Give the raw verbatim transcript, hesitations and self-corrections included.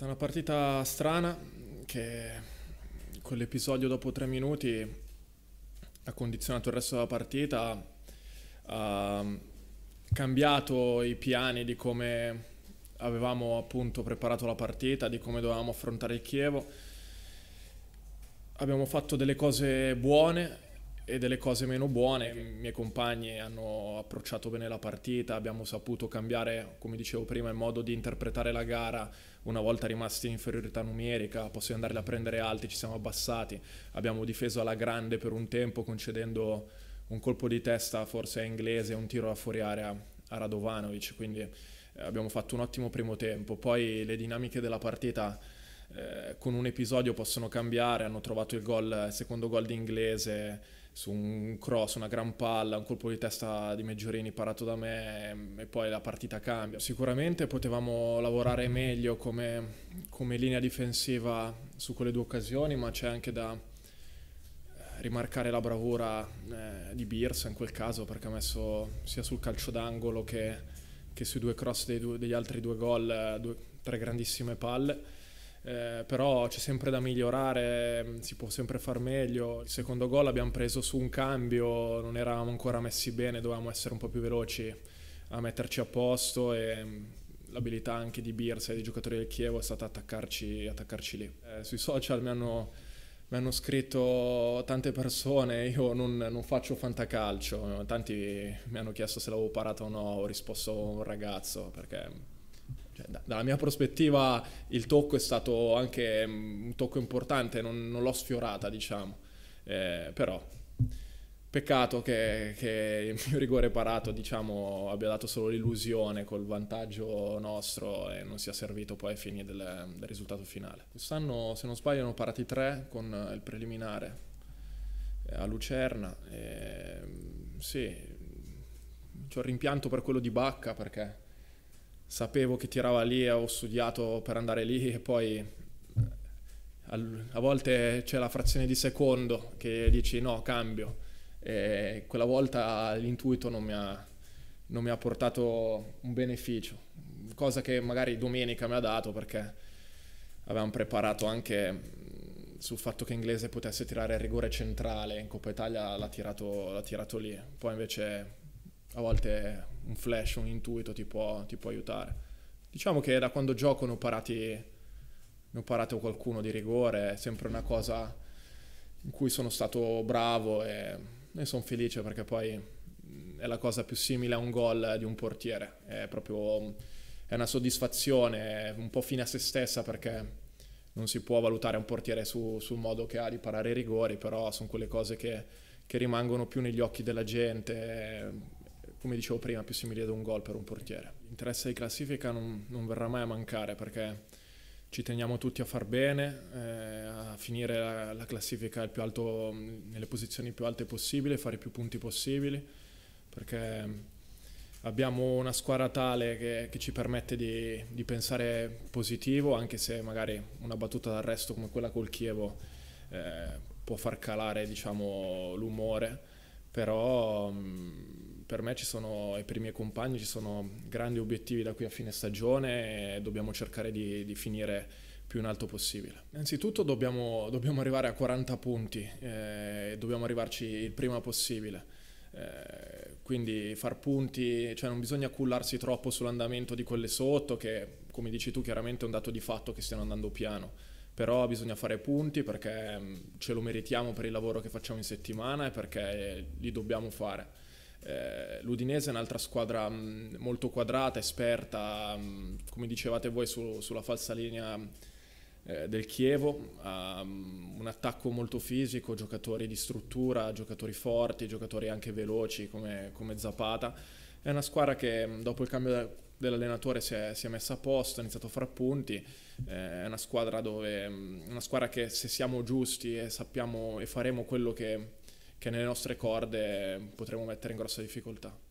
stata una partita strana che con l'episodio dopo tre minuti ha condizionato il resto della partita, ha cambiato i piani di come avevamo appunto preparato la partita, di come dovevamo affrontare il Chievo. Abbiamo fatto delle cose buone e delle cose meno buone. I miei compagni hanno approcciato bene la partita, abbiamo saputo cambiare, come dicevo prima, il modo di interpretare la gara. Una volta rimasti in inferiorità numerica, possiamo andare a prendere alti, ci siamo abbassati, abbiamo difeso alla grande per un tempo, concedendo un colpo di testa forse a Inglese e un tiro da fuori area a Radovanovic, quindi abbiamo fatto un ottimo primo tempo. Poi le dinamiche della partita eh, con un episodio possono cambiare, hanno trovato il, gol, il secondo gol di Inglese su un cross, una gran palla, un colpo di testa di Meggiorini parato da me, e poi la partita cambia. Sicuramente potevamo lavorare meglio come, come linea difensiva su quelle due occasioni, ma c'è anche da rimarcare la bravura eh, di Birsa in quel caso, perché ha messo sia sul calcio d'angolo che, che sui due cross dei due, degli altri due gol due, tre grandissime palle. Eh, però c'è sempre da migliorare, si può sempre far meglio. Il secondo gol l'abbiamo preso su un cambio, non eravamo ancora messi bene, dovevamo essere un po' più veloci a metterci a posto, e l'abilità anche di Birsa e dei giocatori del Chievo è stata attaccarci, attaccarci lì. Eh, sui social mi hanno, mi hanno scritto tante persone, io non, non faccio fantacalcio, tanti mi hanno chiesto se l'avevo parata o no, ho risposto un ragazzo, perché... dalla mia prospettiva il tocco è stato anche un tocco importante, non, non l'ho sfiorata, diciamo, eh, però peccato che, che il mio rigore parato, diciamo, abbia dato solo l'illusione col vantaggio nostro e non sia servito poi ai fini del, del risultato finale. Quest'anno, se non sbaglio, hanno parati tre con il preliminare a Lucerna, eh, sì, c'ho rimpianto per quello di Bacca, perché sapevo che tirava lì, avevo studiato per andare lì, e poi a volte c'è la frazione di secondo che dici no, cambio, e quella volta l'intuito non mi ha, non mi ha portato un beneficio, cosa che magari domenica mi ha dato, perché avevamo preparato anche sul fatto che Inglese potesse tirare il rigore centrale in Coppa Italia, l'ha tirato, l'ha tirato lì, poi invece a volte un flash, un intuito ti può, ti può aiutare. Diciamo che da quando gioco ne ho parati, ne ho parato qualcuno di rigore, è sempre una cosa in cui sono stato bravo e ne sono felice, perché poi è la cosa più simile a un gol di un portiere, è proprio è una soddisfazione un po' fine a se stessa, perché non si può valutare un portiere su, sul modo che ha di parare i rigori, però sono quelle cose che, che rimangono più negli occhi della gente, come dicevo prima, più simile ad un gol per un portiere. L'interesse di classifica non, non verrà mai a mancare, perché ci teniamo tutti a far bene, eh, a finire la, la classifica il più alto, nelle posizioni più alte possibile, fare più punti possibili, perché abbiamo una squadra tale che, che ci permette di, di pensare positivo, anche se magari una battuta d'arresto come quella col Chievo eh, può far calare, diciamo, l'umore, però... Mh, per me ci sono, e per i miei compagni ci sono grandi obiettivi da qui a fine stagione, e dobbiamo cercare di, di finire più in alto possibile. Innanzitutto dobbiamo, dobbiamo arrivare a quaranta punti, eh, dobbiamo arrivarci il prima possibile, eh, quindi far punti, cioè non bisogna cullarsi troppo sull'andamento di quelle sotto, che come dici tu chiaramente è un dato di fatto che stiano andando piano, però bisogna fare punti perché ce lo meritiamo per il lavoro che facciamo in settimana e perché li dobbiamo fare. L'Udinese è un'altra squadra molto quadrata, esperta, come dicevate voi, su, sulla falsa linea del Chievo, ha un attacco molto fisico, giocatori di struttura, giocatori forti, giocatori anche veloci come, come Zapata. È una squadra che dopo il cambio dell'allenatore si, si è messa a posto, ha iniziato a far punti, è una squadra, dove, una squadra che, se siamo giusti e sappiamo e faremo quello che che nelle nostre corde, potremo mettere in grossa difficoltà.